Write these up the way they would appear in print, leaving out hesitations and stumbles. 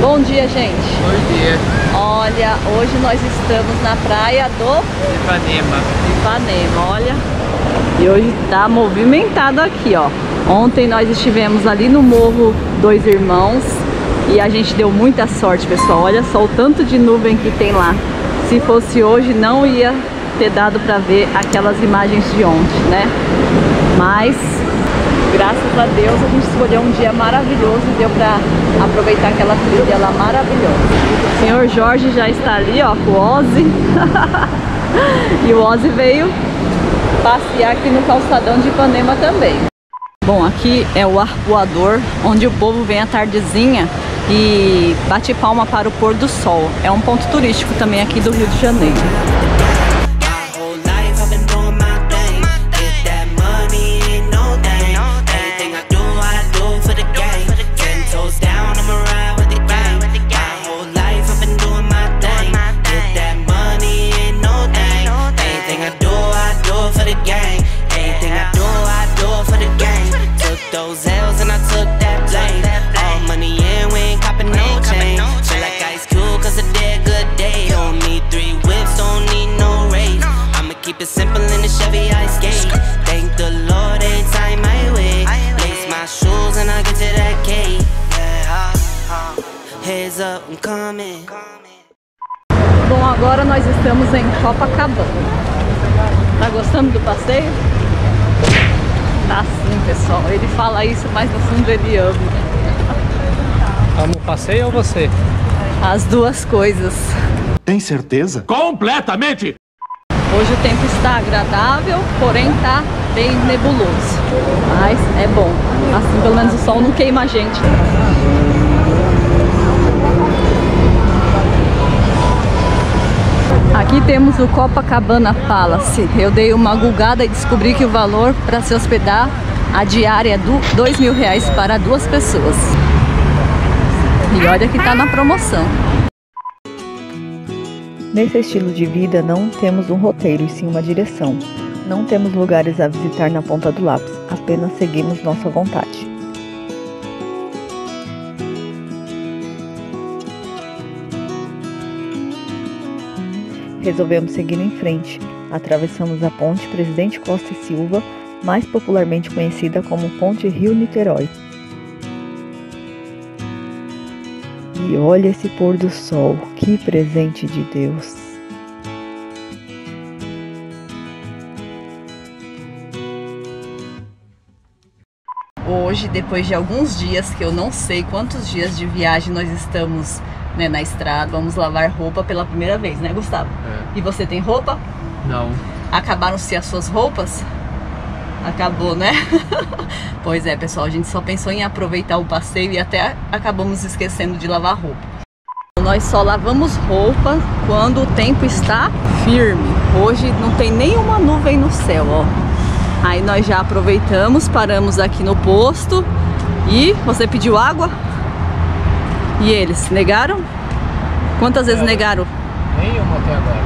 Bom dia, gente. Bom dia. Olha, hoje nós estamos na praia do Ipanema. Ipanema, olha. E hoje tá movimentado aqui, ó. Ontem nós estivemos ali no Morro Dois Irmãos e a gente deu muita sorte, pessoal. Olha só o tanto de nuvem que tem lá. Se fosse hoje, não ia ter dado pra ver aquelas imagens de ontem, né? Mas, graças a Deus, a gente escolheu um dia maravilhoso e deu pra aproveitar aquela trilha lá maravilhosa. O senhor Jorge já está ali, ó, com o Ozzy. E o Ozzy veio passear aqui no calçadão de Ipanema também. Bom, aqui é o Arpoador, onde o povo vem à tardezinha e bate palma para o pôr do sol. É um ponto turístico também aqui do Rio de Janeiro. Bom, agora nós estamos em Copacabana. Tá gostando do passeio? Tá sim, pessoal. Ele fala isso, mas no fundo ele ama. Amo o passeio ou você? As duas coisas. Tem certeza? Completamente! Hoje o tempo está agradável, porém tá bem nebuloso. Mas é bom. Assim pelo menos o sol não queima a gente. Aqui temos o Copacabana Palace. Eu dei uma googada e descobri que o valor para se hospedar a diária é R$2.000 para duas pessoas. E olha que tá na promoção. Nesse estilo de vida não temos um roteiro e sim uma direção. Não temos lugares a visitar na ponta do lápis, apenas seguimos nossa vontade. Resolvemos seguir em frente, atravessamos a Ponte Presidente Costa e Silva, mais popularmente conhecida como Ponte Rio Niterói. E olha esse pôr do sol, que presente de Deus! Hoje, depois de alguns dias, que eu não sei quantos dias de viagem nós estamos, né, na estrada, vamos lavar roupa pela primeira vez, né, Gustavo? É. E você tem roupa? Não. Acabaram-se as suas roupas? Acabou, né? Pois é, pessoal, a gente só pensou em aproveitar o passeio e até acabamos esquecendo de lavar roupa. Nós só lavamos roupa quando o tempo está firme. Hoje não tem nenhuma nuvem no céu, ó. Aí nós já aproveitamos, paramos aqui no posto e você pediu água? E eles negaram? Quantas vezes negaram? Nenhuma até agora.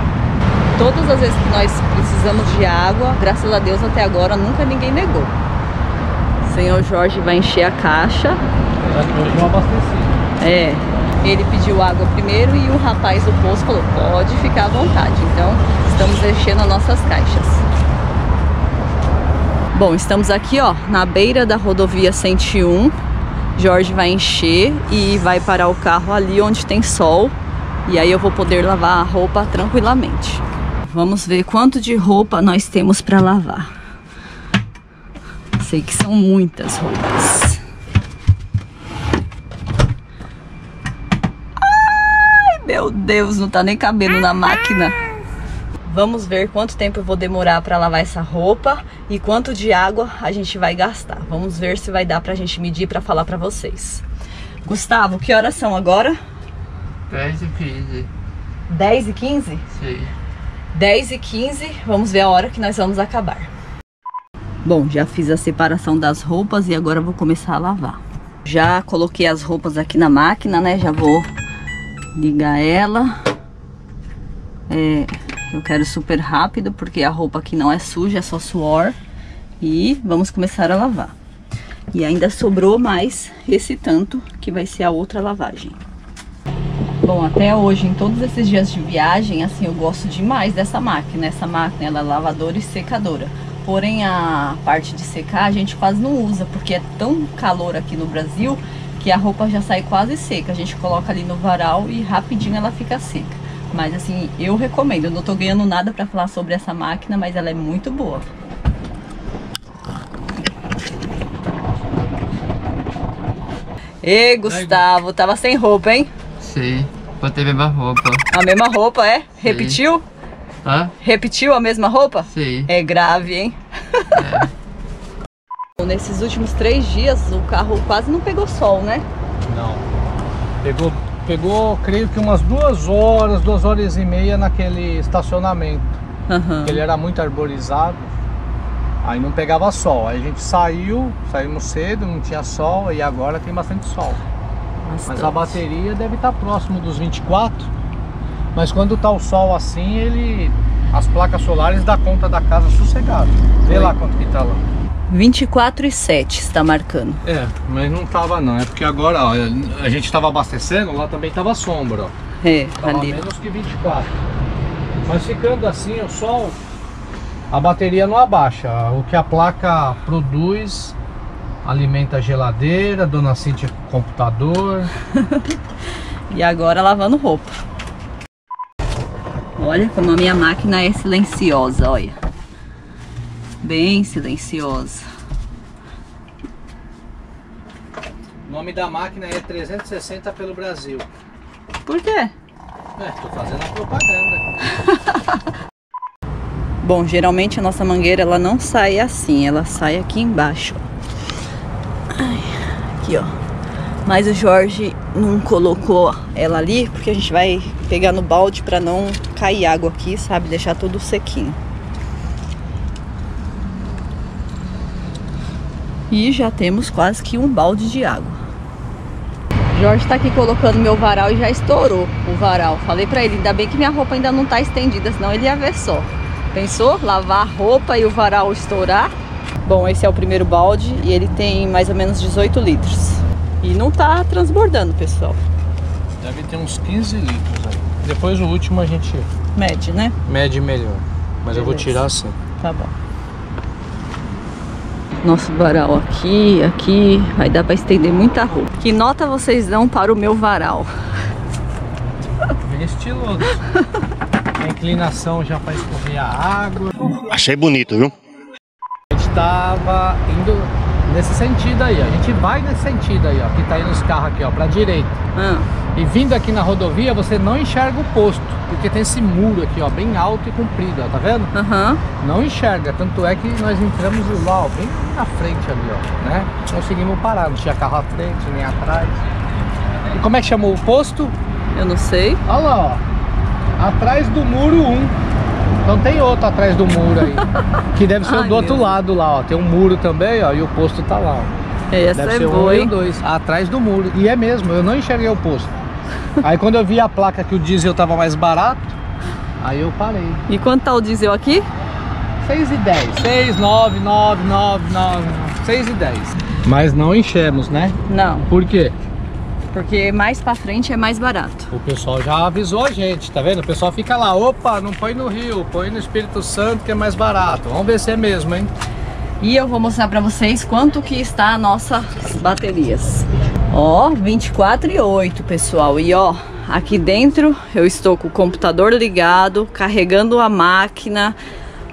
Todas as vezes que nós precisamos de água, graças a Deus até agora nunca ninguém negou. O senhor Jorge vai encher a caixa. Hoje não abasteci. É. Ele pediu água primeiro e o rapaz do posto falou, pode ficar à vontade. Então, estamos enchendo as nossas caixas. Bom, estamos aqui, ó, na beira da rodovia 101. Jorge vai encher e vai parar o carro ali onde tem sol. E aí eu vou poder lavar a roupa tranquilamente. Vamos ver quanto de roupa nós temos para lavar. Sei que são muitas roupas. Ai, meu Deus, não tá nem cabendo na máquina. Vamos ver quanto tempo eu vou demorar para lavar essa roupa e quanto de água a gente vai gastar. Vamos ver se vai dar pra gente medir para falar pra vocês. Gustavo, que horas são agora? 10h15. 10h15? Sim. 10h15, vamos ver a hora que nós vamos acabar. Bom, já fiz a separação das roupas e agora vou começar a lavar. Já coloquei as roupas aqui na máquina, né? Já vou ligar ela. Eu quero super rápido, porque a roupa aqui não é suja, é só suor. E vamos começar a lavar. E ainda sobrou mais esse tanto que vai ser a outra lavagem. Bom, até hoje, em todos esses dias de viagem, assim, eu gosto demais dessa máquina. Essa máquina, ela é lavadora e secadora. Porém, a parte de secar a gente quase não usa, porque é tão calor aqui no Brasil que a roupa já sai quase seca. A gente coloca ali no varal e rapidinho ela fica seca. Mas assim, eu recomendo. Eu não tô ganhando nada pra falar sobre essa máquina, mas ela é muito boa. Ei, Gustavo, tava sem roupa, hein? Sim, botei a mesma roupa. A mesma roupa, é? Sim. Repetiu? Hã? Repetiu a mesma roupa? Sim. É grave, hein? É. Nesses últimos 3 dias o carro quase não pegou sol, né? Não. Pegou, creio que umas 2 horas, 2 horas e meia naquele estacionamento. Uhum. Ele era muito arborizado, aí não pegava sol. Aí a gente saiu, saímos cedo, não tinha sol e agora tem bastante sol. Bastante. Mas a bateria deve estar próximo dos 24. Mas quando está o sol assim, ele, as placas solares dão conta da casa sossegado. Vê lá quanto que está lá. 24,7 está marcando. É, mas não tava não, é porque agora ó, a gente tava abastecendo, lá também tava sombra, ó. É, tava ali. Menos que 24. Mas ficando assim, o sol, a bateria não abaixa. O que a placa produz alimenta a geladeira, dona Cíntia computador. E agora lavando roupa. Olha como a minha máquina é silenciosa, olha. Bem silenciosa. O nome da máquina é 360 pelo Brasil. Por quê? É, tô fazendo a propaganda. Bom, geralmente a nossa mangueira ela não sai assim, ela sai aqui embaixo. Ai, aqui ó. Mas o Jorge não colocou ela ali porque a gente vai pegar no balde para não cair água aqui, sabe? Deixar tudo sequinho. E já temos quase que um balde de água. Jorge tá aqui colocando meu varal e já estourou o varal. Falei pra ele, ainda bem que minha roupa ainda não tá estendida, senão ele ia ver só. Pensou? Lavar a roupa e o varal estourar. Bom, esse é o primeiro balde e ele tem mais ou menos 18 litros. E não tá transbordando, pessoal. Deve ter uns 15 litros aí. Depois o último a gente... mede, né? Mede melhor. Mas beleza. Eu vou tirar assim. Tá bom. Nosso varal aqui, vai dar para estender muita roupa. Que nota vocês dão para o meu varal? Bem estiloso. A inclinação já para escorrer a água. Achei bonito, viu? A gente tava indo nesse sentido aí, ó. A gente vai nesse sentido aí, ó. Que tá indo os carros aqui, ó, para direita. E vindo aqui na rodovia, você não enxerga o posto, porque tem esse muro aqui, ó, bem alto e comprido, ó, tá vendo? Uhum. Não enxerga, tanto é que nós entramos lá, ó, bem na frente ali, ó, né? Conseguimos parar, não tinha carro à frente, nem atrás. E como é que chamou o posto? Eu não sei. Olha lá, ó, atrás do muro 1. Então tem outro atrás do muro aí, que deve ser do outro lado lá, ó, tem um muro também, ó, e o posto tá lá, ó. Essa deve ser boa, hein? 2, atrás do muro, e é mesmo, eu não enxerguei o posto. Aí quando eu vi a placa que o diesel tava mais barato, aí eu parei. E quanto tá o diesel aqui? 6,10. 6,10. Mas não enchemos, né? Não. Por quê? Porque mais pra frente é mais barato. O pessoal já avisou a gente, tá vendo? O pessoal fica lá, opa, não põe no Rio, põe no Espírito Santo que é mais barato. Vamos ver se é mesmo, hein? E eu vou mostrar pra vocês quanto que está a nossas baterias. Ó, 24,8, pessoal. E ó, aqui dentro eu estou com o computador ligado, carregando a máquina,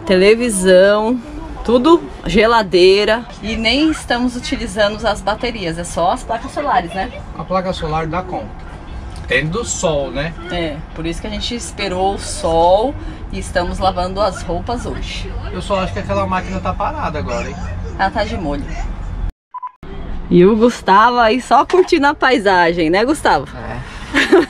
televisão, tudo, geladeira. E nem estamos utilizando as baterias, é só as placas solares, né? A placa solar dá conta. Tem do sol, né? É, por isso que a gente esperou o sol e estamos lavando as roupas hoje. Eu só acho que aquela máquina tá parada agora, hein? Ela tá de molho. E o Gustavo aí só curtindo a paisagem, né, Gustavo? É.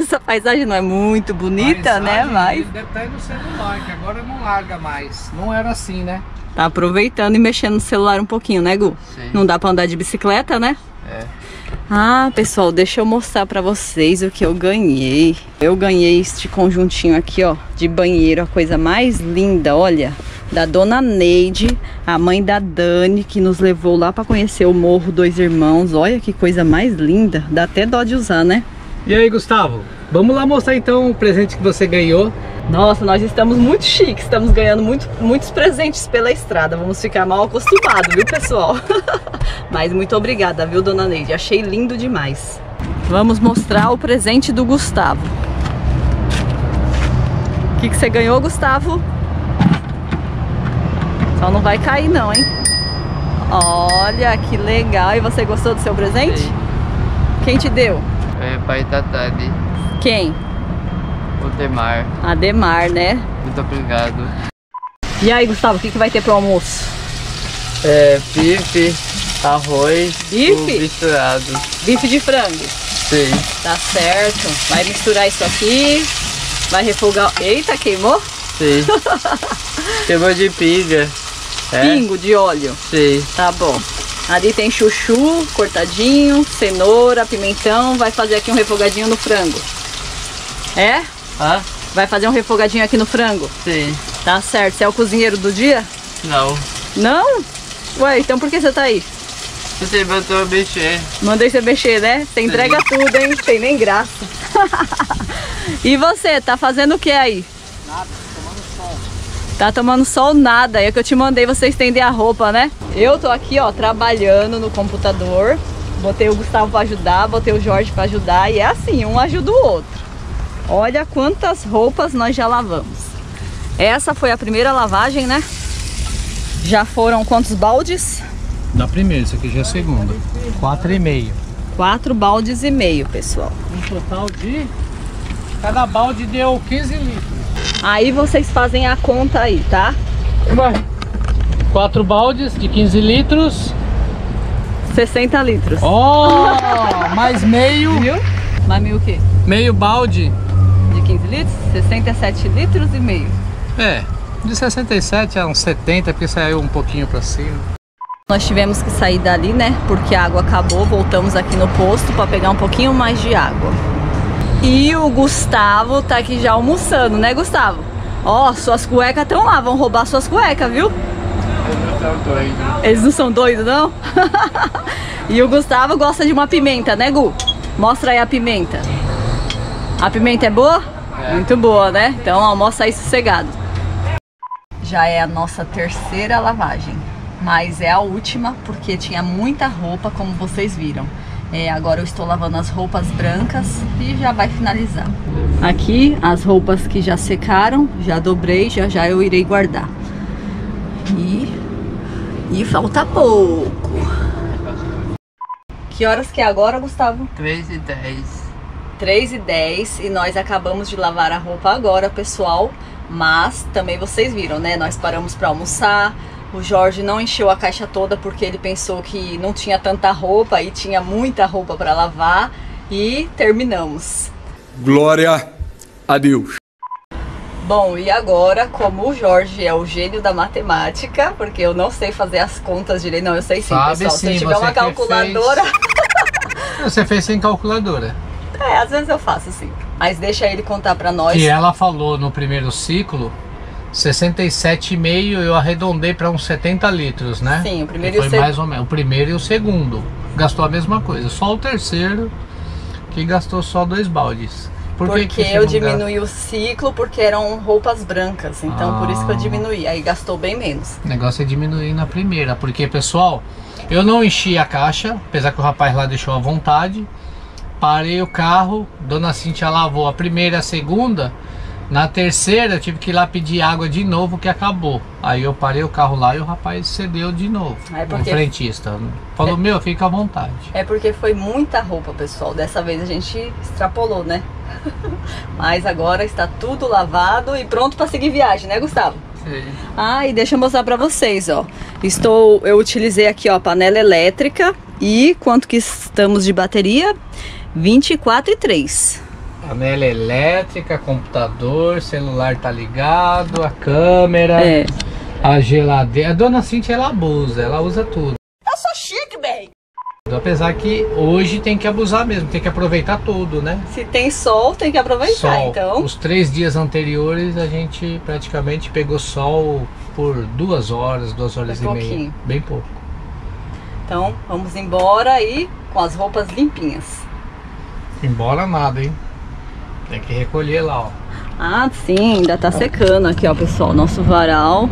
Essa paisagem não é muito bonita, né? Mas deve estar no celular, que agora não larga mais. Não era assim, né? Tá aproveitando e mexendo no celular um pouquinho, né, Gu? Sim. Não dá pra andar de bicicleta, né? É. Ah, pessoal, deixa eu mostrar pra vocês o que eu ganhei. Eu ganhei este conjuntinho aqui, ó, de banheiro. A coisa mais linda, olha. da dona Neide, a mãe da Dani, que nos levou lá para conhecer o Morro Dois Irmãos. Olha que coisa mais linda, dá até dó de usar, né? E aí, Gustavo, vamos lá mostrar então o presente que você ganhou. Nossa, nós estamos muito chiques, estamos ganhando muitos presentes pela estrada. Vamos ficar mal acostumados, viu, pessoal? Mas muito obrigada, viu, dona Neide? Achei lindo demais. Vamos mostrar o presente do Gustavo. O que você ganhou, Gustavo? Só não vai cair não, hein? Olha, que legal. E você gostou do seu presente? Sim. Quem te deu? É pai da Thalie. Quem? O Ademar. Ademar, né? Muito obrigado. E aí, Gustavo, o que vai ter pro almoço? É, bife, arroz, bife misturado. Bife de frango? Sim. Tá certo. Vai misturar isso aqui, vai refogar... Eita, queimou? Sim. Queimou de pinga. É? Pingo de óleo? Sim. Tá bom. Ali tem chuchu, cortadinho, cenoura, pimentão. Vai fazer aqui um refogadinho no frango. É? Ah? Vai fazer um refogadinho aqui no frango? Sim. Tá certo. Você é o cozinheiro do dia? Não. Não? Ué, então por que você tá aí? Você mandou mexer. Mandei você mexer, né? Você entrega tudo, hein? Tem nem graça. E você, tá fazendo o que aí? Nada, tomando sol. Tá tomando sol nada. É que eu te mandei você estender a roupa, né? Eu tô aqui, ó, trabalhando no computador. Botei o Gustavo pra ajudar, botei o Jorge pra ajudar. E é assim, um ajuda o outro. Olha quantas roupas nós já lavamos. Essa foi a primeira lavagem, né? Já foram quantos baldes? Da primeira, isso aqui já é a segunda. 4,5. 4,5 baldes, pessoal. Um total de... Cada balde deu 15 litros. Aí vocês fazem a conta aí, tá? Vai. 4 baldes de 15 litros. 60 litros. Oh, mais meio. Viu? Mais meio o quê? Meio balde. De 15 litros? 67 litros e meio. É, de 67 a uns 70, porque saiu um pouquinho pra cima. Nós tivemos que sair dali, né? Porque a água acabou, voltamos aqui no posto pra pegar um pouquinho mais de água. E o Gustavo tá aqui já almoçando, né, Gustavo? Ó, suas cuecas estão lá, vão roubar suas cuecas, viu? Eles não são doidos. Eles não são doidos, não? E o Gustavo gosta de uma pimenta, né, Gu? Mostra aí a pimenta. A pimenta é boa? É. Muito boa, né? Então almoça aí sossegado. Já é a nossa terceira lavagem, mas é a última porque tinha muita roupa, como vocês viram. É, agora eu estou lavando as roupas brancas e já vai finalizar. Aqui as roupas que já secaram, já dobrei, já eu irei guardar. E falta pouco. Que horas que é agora, Gustavo? 3h10. 3h10 e nós acabamos de lavar a roupa agora, pessoal. Mas também vocês viram, né? Nós paramos para almoçar. O Jorge não encheu a caixa toda porque ele pensou que não tinha tanta roupa e tinha muita roupa para lavar. E terminamos. Glória a Deus. Bom, e agora, como o Jorge é o gênio da matemática, porque eu não sei fazer as contas direito, não, eu sei sim, sabe, pessoal, sim, se tiver uma calculadora... Fez... Você fez sem calculadora. É, às vezes eu faço sim, mas deixa ele contar pra nós. E ela falou no primeiro ciclo, 67,5, eu arredondei pra uns 70 litros, né? Sim, o primeiro e o segundo. Foi mais ou menos, o primeiro e o segundo, gastou a mesma coisa, só o terceiro, que gastou só 2 baldes. Porque eu diminui o ciclo, porque eram roupas brancas, então por isso que eu diminuí, aí gastou bem menos. O negócio é diminuir na primeira, porque pessoal, eu não enchi a caixa, apesar que o rapaz lá deixou à vontade. Parei o carro, dona Cíntia lavou a primeira e a segunda. Na terceira eu tive que ir lá pedir água de novo, que acabou. Aí eu parei o carro lá e o rapaz cedeu de novo, o frentista. Falou, meu, fica à vontade. É porque foi muita roupa, pessoal. Dessa vez a gente extrapolou, né? Mas agora está tudo lavado e pronto para seguir viagem, né, Gustavo? Sim. Ah, e deixa eu mostrar para vocês, ó. Eu utilizei aqui, ó, a panela elétrica. E quanto que estamos de bateria? 24,3. Panela elétrica, computador, celular tá ligado, a câmera, a geladeira. A dona Cíntia, ela usa tudo. Eu sou chique, bem. Apesar que hoje tem que abusar mesmo, tem que aproveitar tudo, né? Se tem sol, tem que aproveitar, sol. Então. Os 3 dias anteriores a gente praticamente pegou sol por 2 horas, 2 horas e meia. Bem pouco. Então, vamos embora e com as roupas limpinhas. Embora nada, hein? Tem que recolher lá, ó. Ah, sim, ainda tá secando aqui, ó, pessoal. Nosso varal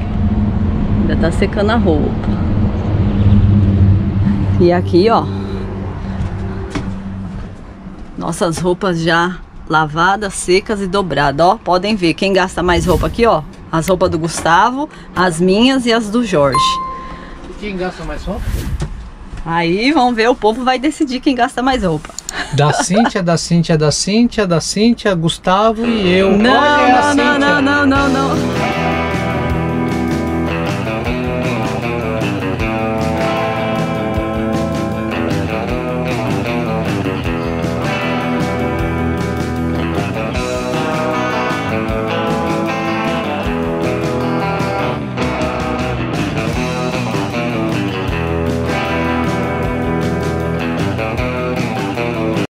ainda tá secando a roupa. E aqui, ó, nossas roupas já lavadas, secas e dobradas, ó. Podem ver, quem gasta mais roupa aqui, ó, as roupas do Gustavo, as minhas e as do Jorge. Quem gasta mais roupa? Aí, vamos ver, o povo vai decidir quem gasta mais roupa. Da Cíntia, da Cíntia, da Cíntia, da Cíntia, Gustavo e eu. Não, olha, não, não, não, não, não, não, não.